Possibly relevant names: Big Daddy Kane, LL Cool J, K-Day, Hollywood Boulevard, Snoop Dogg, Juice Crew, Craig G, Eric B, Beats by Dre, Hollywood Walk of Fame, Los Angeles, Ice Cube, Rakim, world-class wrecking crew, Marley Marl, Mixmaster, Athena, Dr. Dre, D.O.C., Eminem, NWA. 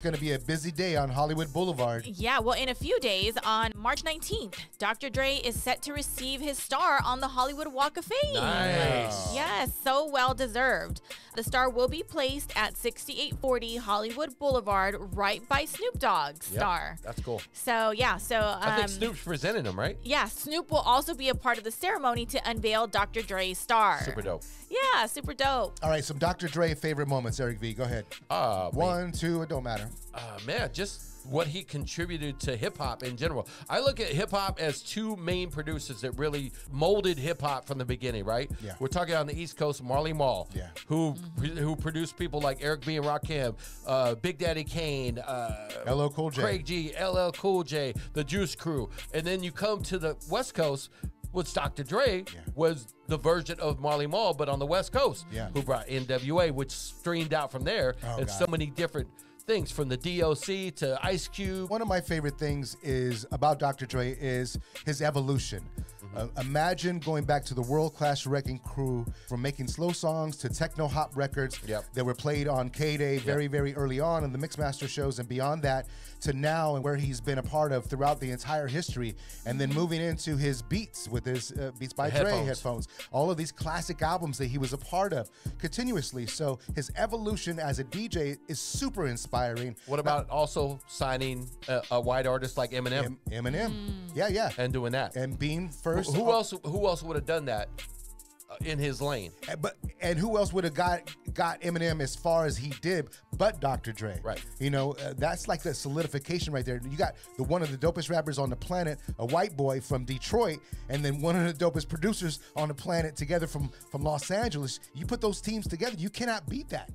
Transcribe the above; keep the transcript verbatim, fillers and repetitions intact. It's going to be a busy day on Hollywood Boulevard. Yeah, well, in a few days, on March nineteenth, Doctor Dre is set to receive his star on the Hollywood Walk of Fame. Nice. Yes, so well deserved. The star will be placed at sixty-eight forty Hollywood Boulevard, right by Snoop Dogg's yep, star. That's cool. So, yeah. so um, I think Snoop's presenting him, right? Yeah, Snoop will also be a part of the ceremony to unveil Doctor Dre's star. Super dope. Yeah, super dope. All right, some Doctor Dre favorite moments. Eric V, go ahead. Uh, One, wait. two, it don't matter. Uh, man, just what he contributed to hip-hop in general. I look at hip-hop as two main producers that really molded hip-hop from the beginning, right? Yeah. We're talking on the East Coast, Marley Marl, yeah. who mm-hmm. who produced people like Eric B and Rakim, uh, Big Daddy Kane, uh, L L Cool J. Craig G, L L Cool J, the Juice Crew. And then you come to the West Coast, which Doctor Dre yeah. was the version of Marley Marl, but on the West Coast, yeah. who brought N W A, which streamed out from there, oh, and God. so many different things, from the D O C to Ice Cube. One of my favorite things is about Doctor Dre is his evolution. Mm-hmm. uh, imagine going back to the world-class wrecking crew, from making slow songs to techno-hop records yep. that were played on K-Day yep. very, very early on in the Mixmaster shows and beyond that, to now and where he's been a part of throughout the entire history, and then moving into his beats with his uh, Beats by Dre headphones. headphones. All of these classic albums that he was a part of continuously. So his evolution as a D J is super inspiring. What about also signing a, a white artist like Eminem? M Eminem, mm. yeah, yeah, and doing that, and being first. Who, who else? Who else would have done that in his lane? But and who else would have got got Eminem as far as he did? But Doctor Dre, right? You know, uh, that's like the solidification right there. You got the one of the dopest rappers on the planet, a white boy from Detroit, and then one of the dopest producers on the planet together from from Los Angeles. You put those teams together, you cannot beat that.